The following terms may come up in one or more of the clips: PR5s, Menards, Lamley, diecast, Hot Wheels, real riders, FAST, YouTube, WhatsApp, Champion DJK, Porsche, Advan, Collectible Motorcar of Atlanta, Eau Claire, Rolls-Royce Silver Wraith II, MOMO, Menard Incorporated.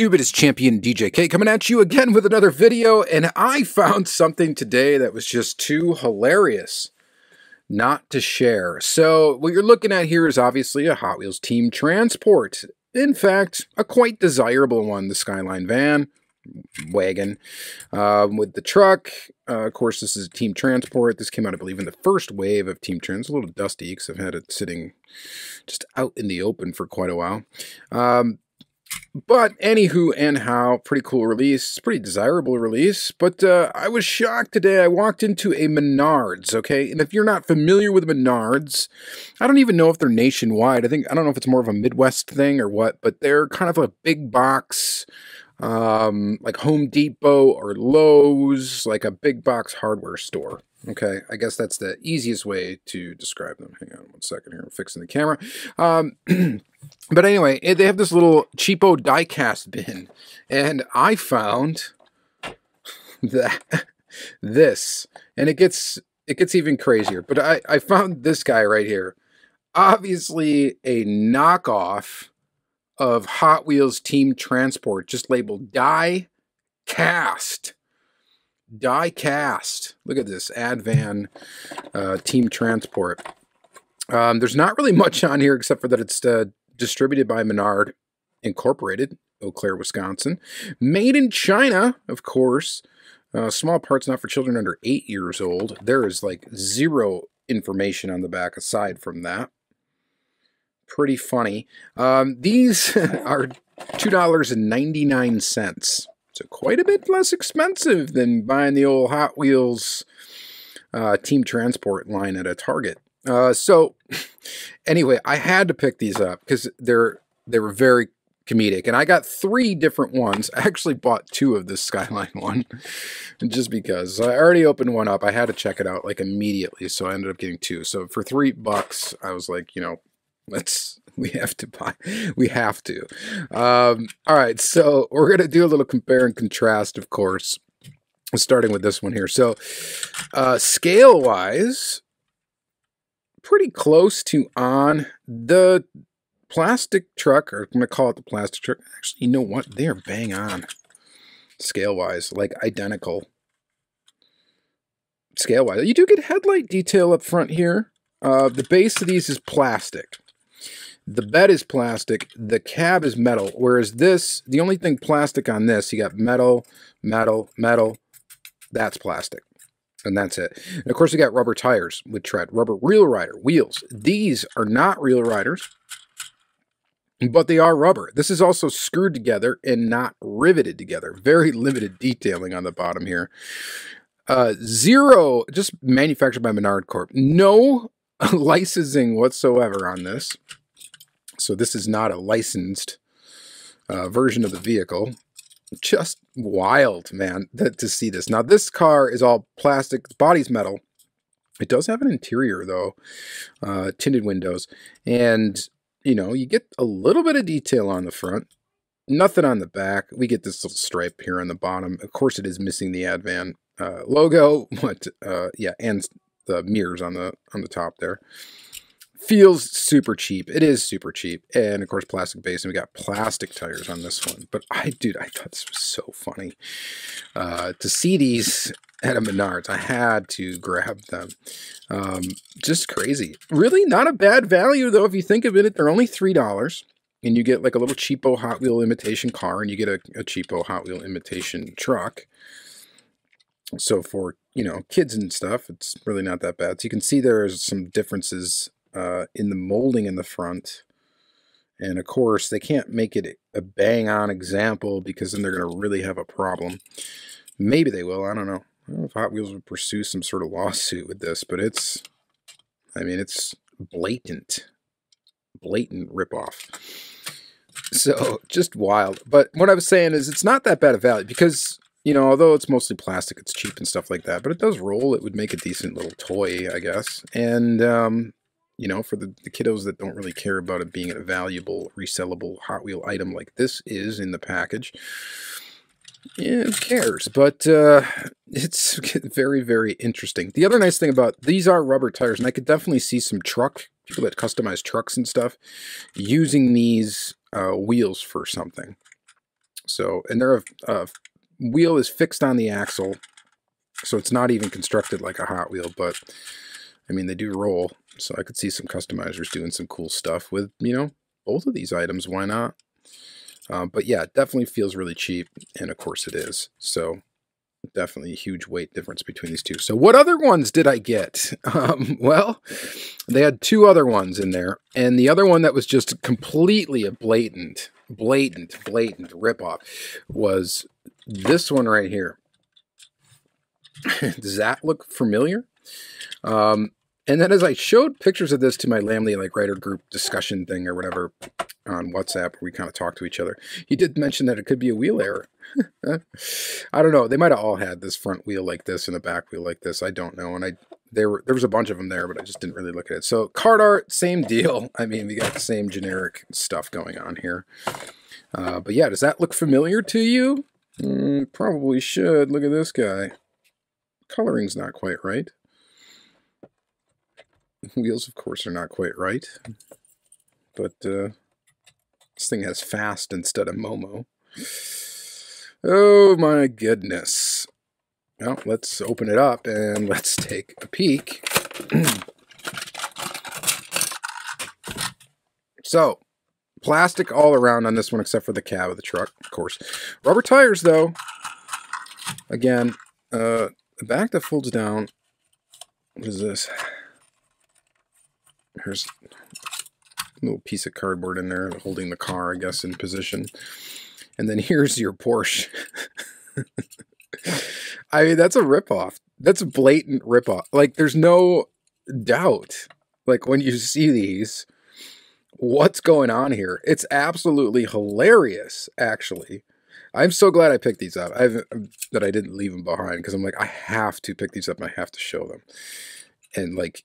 YouTube, it is Champion DJK coming at you again with another video, and I found something today that was just too hilarious not to share. So what you're looking at here is obviously a Hot Wheels team transport. In fact, a quite desirable one, the Skyline van, wagon, with the truck. Of course, this is team transport. This came out, I believe, in the first wave of team trans. A little dusty because I've had it sitting just out in the open for quite a while. But anywho and how, pretty cool release, pretty desirable release. But I was shocked today. I walked into a Menards, okay? And if you're not familiar with Menards, I don't even know if they're nationwide. I don't know if it's more of a Midwest thing or what, but they're kind of a big box, like Home Depot or Lowe's, like a big box hardware store. Okay, I guess that's the easiest way to describe them. Hang on one second here, I'm fixing the camera. But anyway, they have this little cheapo diecast bin, and I found that this, and it gets even crazier. But I found this guy right here, obviously a knockoff of Hot Wheels Team Transport, just labeled diecast. Diecast. Look at this Advan team transport. There's not really much on here except for that it's distributed by Menard Incorporated, Eau Claire, Wisconsin. Made in China, of course. Small parts not for children under 8 years old. There is like zero information on the back aside from that. Pretty funny. These are $2.99. So quite a bit less expensive than buying the old Hot Wheels team transport line at a Target. So anyway, I had to pick these up because they were very comedic. And I got three different ones. I actually bought two of this Skyline one just because I already opened one up. I had to check it out like immediately. So I ended up getting two. So for $3, I was like, you know, we have to. All right, so we're going to do a little compare and contrast, of course, starting with this one here. So scale-wise, pretty close to on the plastic truck, or I'm going to call it the plastic truck. Actually, you know what? They are bang on scale-wise, like identical scale-wise. You do get headlight detail up front here. The base of these is plastic. The bed is plastic, the cab is metal, whereas this, the only thing plastic on this, you got metal, metal, metal, that's plastic, and that's it. And of course, you got rubber tires with tread, rubber real rider wheels. These are not real riders, but they are rubber. This is also screwed together and not riveted together. Very limited detailing on the bottom here. Zero, just manufactured by Menard Corp. No licensing whatsoever on this. So this is not a licensed version of the vehicle. Just wild, man, to see this. Now, this car is all plastic. The body's metal. It does have an interior, though, tinted windows. And, you know, you get a little bit of detail on the front. Nothing on the back. We get this little stripe here on the bottom. Of course, it is missing the Advan logo. But, yeah, and the mirrors on the top there. Feels super cheap. It is super cheap. And, of course, plastic base. And we got plastic tires on this one. But, dude, I thought this was so funny. To see these at a Menards, I had to grab them. Just crazy. Really not a bad value, though, if you think of it. They're only $3. And you get, like, a little cheapo Hot Wheel imitation car. And you get a cheapo Hot Wheel imitation truck. So, for, you know, kids and stuff, it's really not that bad. So, you can see there's some differences in the molding in the front, and of course they can't make it a bang-on example because then they're going to really have a problem. Maybe they will. I don't know if Hot Wheels would pursue some sort of lawsuit with this, but it's, I mean, it's blatant ripoff. So just wild. But what I was saying is it's not that bad a value because, you know, although it's mostly plastic, it's cheap and stuff like that, but it does roll. It would make a decent little toy, I guess. And you know, for the kiddos that don't really care about it being a valuable, resellable Hot Wheel item like this is in the package, yeah, who cares? But it's very, very interesting. The other nice thing about these are rubber tires, and I could definitely see some people that customize trucks and stuff using these wheels for something. So, and their wheel is fixed on the axle, so it's not even constructed like a Hot Wheel, but I mean, they do roll. So I could see some customizers doing some cool stuff with, you know, both of these items. Why not? But yeah, it definitely feels really cheap. And of course it is. So definitely a huge weight difference between these two. So what other ones did I get? Well, they had two other ones in there. And the other one that was just completely a blatant ripoff was this one right here. Does that look familiar? And then as I showed pictures of this to my Lamley like writer group discussion thing or whatever on WhatsApp, where we kind of talked to each other, he did mention that it could be a wheel error. I don't know. They might have all had this front wheel like this and a back wheel like this. I don't know. And there was a bunch of them there, but I just didn't really look at it. So card art, same deal. I mean, we got the same generic stuff going on here. But yeah, does that look familiar to you? Probably should. Look at this guy. Coloring's not quite right. Wheels, of course, are not quite right, but this thing has FAST instead of MOMO. Oh my goodness. Well, let's open it up and let's take a peek. So, plastic all around on this one except for the cab of the truck, of course. Rubber tires, though. Again, the back that folds down. What is this? Here's a little piece of cardboard in there holding the car, I guess, in position. And then here's your Porsche. I mean, that's a ripoff. That's a blatant ripoff. Like, there's no doubt. Like, when you see these, what's going on here? It's absolutely hilarious, actually. I'm so glad I picked these up. That I didn't leave them behind, because I'm like, I have to pick these up and I have to show them. And, like,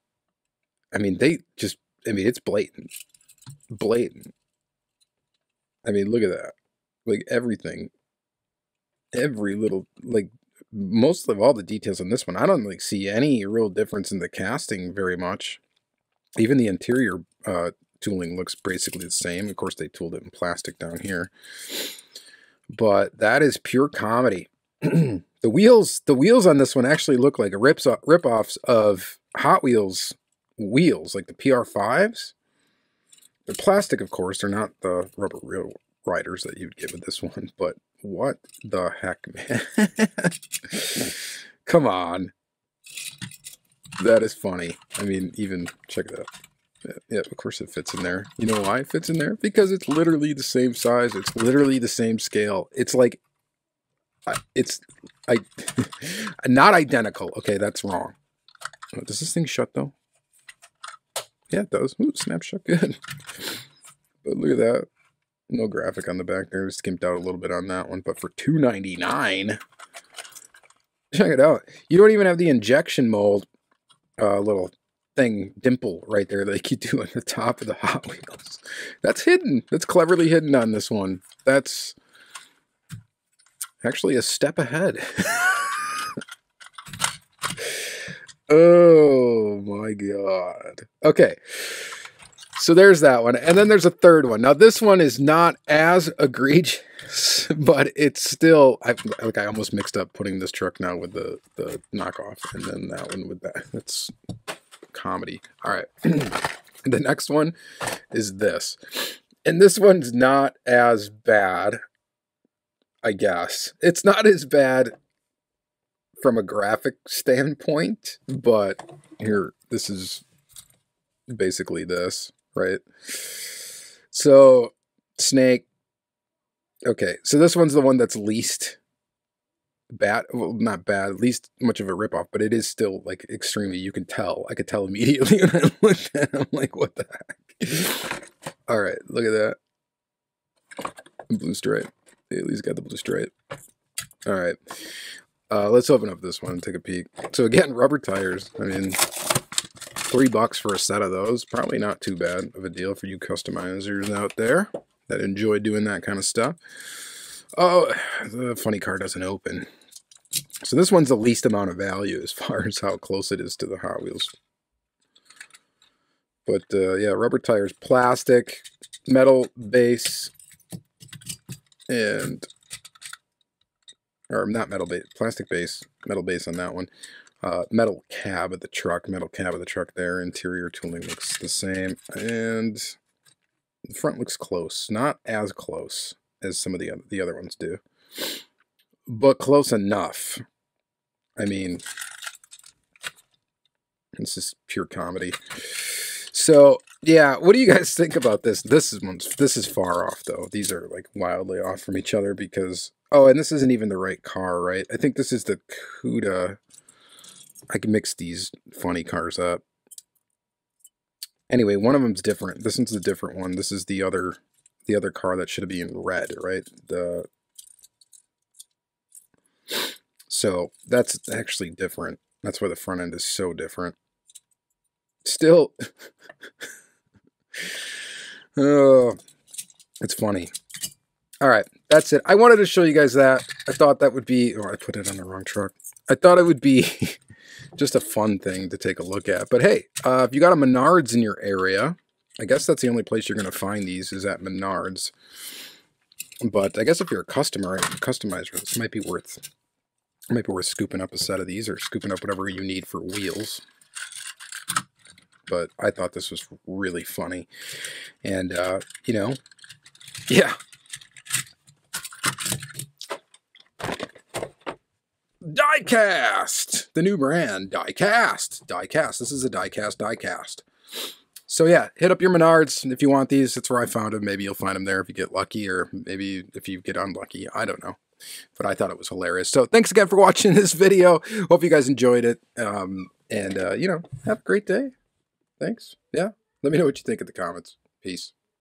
I mean, it's blatant. Blatant. I mean, look at that. Like, everything. Every little, like, most of all the details on this one. I don't, like, see any real difference in the casting very much. Even the interior tooling looks basically the same. Of course, they tooled it in plastic down here. But that is pure comedy. The wheels on this one actually look like rip-offs of Hot Wheels wheels, like the PR5s. They're plastic, of course. They're not the rubber wheel riders that you'd get with this one, but what the heck, man. Come on. That is funny. I mean, even check it out. Yeah, of course it fits in there. You know why it fits in there? Because it's literally the same size. It's literally the same scale. It's like, not identical. Okay, that's wrong. Does this thing shut, though? Yeah, it does. Ooh, snap shut good. But look at that. No graphic on the back there. Skimped out a little bit on that one. But for $2.99, check it out. You don't even have the injection mold little thing dimple right there like you do on the top of the Hot Wheels. That's hidden. That's cleverly hidden on this one. That's actually a step ahead. Oh my God. Okay. So there's that one. And then there's a third one. Now this one is not as egregious, but it's still, I almost mixed up putting this truck now with the knockoff and then that one with that. That's comedy. All right. The next one is this. And this one's not as bad, I guess. It's not as bad from a graphic standpoint, but here, this is basically this, right? So, snake. Okay, so this one's the one that's least bad. Well, not bad, least much of a ripoff, but it is still, like, extremely, you can tell. I could tell immediately when I looked at it. I'm like, what the heck? All right, look at that. Blue stripe. Haley's got the blue stripe. All right. Let's open up this one and take a peek. So again, rubber tires. I mean, $3 for a set of those. Probably not too bad of a deal for you customizers out there that enjoy doing that kind of stuff. Oh, the funny car doesn't open. So this one's the least amount of value as far as how close it is to the Hot Wheels. But yeah, rubber tires, plastic, metal base, and or not metal base, plastic base, metal base on that one. Metal cab of the truck, there. Interior tooling looks the same, and the front looks close. Not as close as some of the other ones do, but close enough. I mean, this is pure comedy. So yeah, what do you guys think about this? This is far off though. These are like wildly off from each other because, oh, and this isn't even the right car, right? I think this is the Cuda. I can mix these funny cars up. Anyway, one of them's different. This one's a different one. This is the other car that should be in red, right? So that's actually different. That's why the front end is so different. Still, oh, it's funny. All right, that's it. I wanted to show you guys that. I thought that would be, oh, I put it on the wrong truck. I thought it would be just a fun thing to take a look at. But hey, if you got a Menards in your area, I guess that's the only place you're going to find these is at Menards. But I guess if you're a customer, customizer, this might be worth scooping up a set of these or scooping up whatever you need for wheels. But I thought this was really funny. And, you know, yeah. Diecast! The new brand, Diecast. Diecast. This is a Diecast. So yeah, hit up your Menards if you want these. That's where I found them. Maybe you'll find them there if you get lucky, or maybe if you get unlucky. I don't know. But I thought it was hilarious. So thanks again for watching this video. Hope you guys enjoyed it. And, you know, have a great day. Thanks. Yeah. Let me know what you think in the comments. Peace.